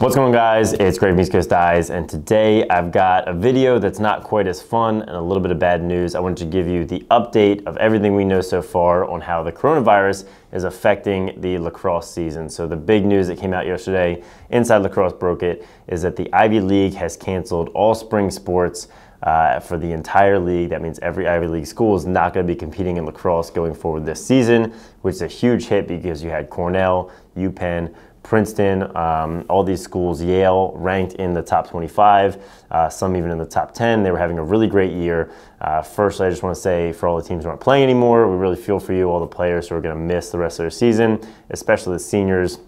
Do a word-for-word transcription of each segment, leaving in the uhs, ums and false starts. What's going on, guys? It's Greg from East Coast Dyes, and today I've got a video that's not quite as fun and a little bit of bad news. I wanted to give you the update of everything we know so far on how the coronavirus is affecting the lacrosse season. So the big news that came out yesterday, Inside Lacrosse broke it, is that the Ivy League has canceled all spring sports Uh, for the entire league. That means every Ivy League school is not going to be competing in lacrosse going forward this season, which is a huge hit because you had Cornell, UPenn, Princeton, um, all these schools, Yale, ranked in the top twenty-five, uh, some even in the top ten. They were having a really great year. Uh, firstly, I just want to say for all the teams who aren't playing anymore, we really feel for you, all the players who are going to miss the rest of their season, especially the seniors,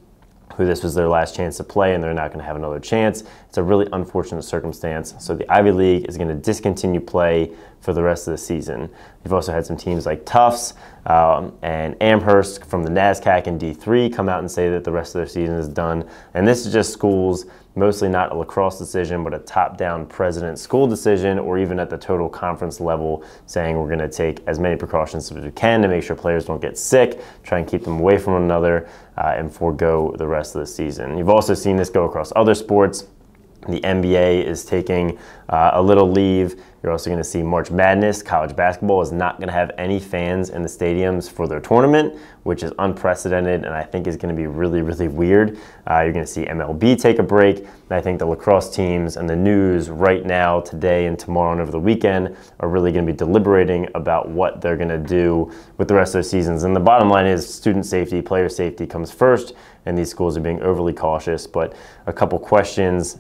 who this was their last chance to play and they're not going to have another chance. It's a really unfortunate circumstance. So the Ivy League is going to discontinue play for the rest of the season. You've also had some teams like Tufts um, and Amherst from the NASCAC and D three come out and say that the rest of their season is done. And this is just schools, mostly not a lacrosse decision, but a top-down president school decision, or even at the total conference level, saying we're going to take as many precautions as we can to make sure players don't get sick, try and keep them away from one another, uh, and forego the rest of the season. You've also seen this go across other sports. The N B A is taking uh, a little leave. You're also going to see March Madness. College basketball is not going to have any fans in the stadiums for their tournament, which is unprecedented and I think is going to be really, really weird. Uh, you're going to see M L B take a break. And I think the lacrosse teams and the news right now, today and tomorrow and over the weekend, are really going to be deliberating about what they're going to do with the rest of their seasons. And the bottom line is student safety, player safety comes first, and these schools are being overly cautious. But a couple questions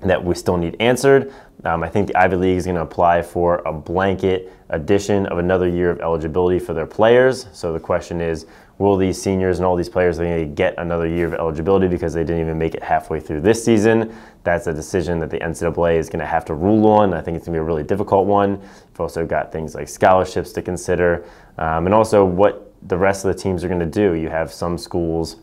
that we still need answered. Um, I think the Ivy League is going to apply for a blanket addition of another year of eligibility for their players. So the question is, will these seniors and all these players, are they going to get another year of eligibility because they didn't even make it halfway through this season? That's a decision that the N C double A is going to have to rule on. I think it's going to be a really difficult one. You've also got things like scholarships to consider, um, and also what the rest of the teams are going to do. You have some schools,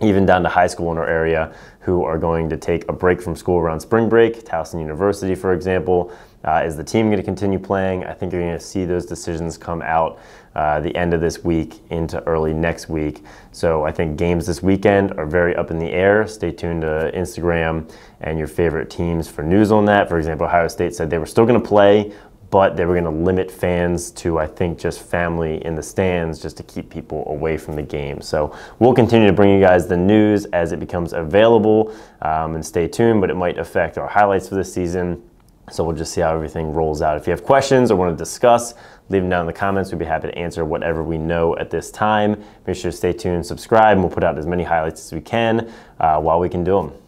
even down to high school in our area, who are going to take a break from school around spring break. Towson University, for example. Uh, is the team going to continue playing? I think you're going to see those decisions come out uh, the end of this week into early next week. So I think games this weekend are very up in the air. Stay tuned to Instagram and your favorite teams for news on that. For example, Ohio State said they were still going to play, but they were going to limit fans to, I think, just family in the stands, just to keep people away from the game. So we'll continue to bring you guys the news as it becomes available, um, and stay tuned, but it might affect our highlights for this season. So we'll just see how everything rolls out. If you have questions or want to discuss, leave them down in the comments. We'd be happy to answer whatever we know at this time. Make sure to stay tuned, subscribe, and we'll put out as many highlights as we can uh, while we can do them.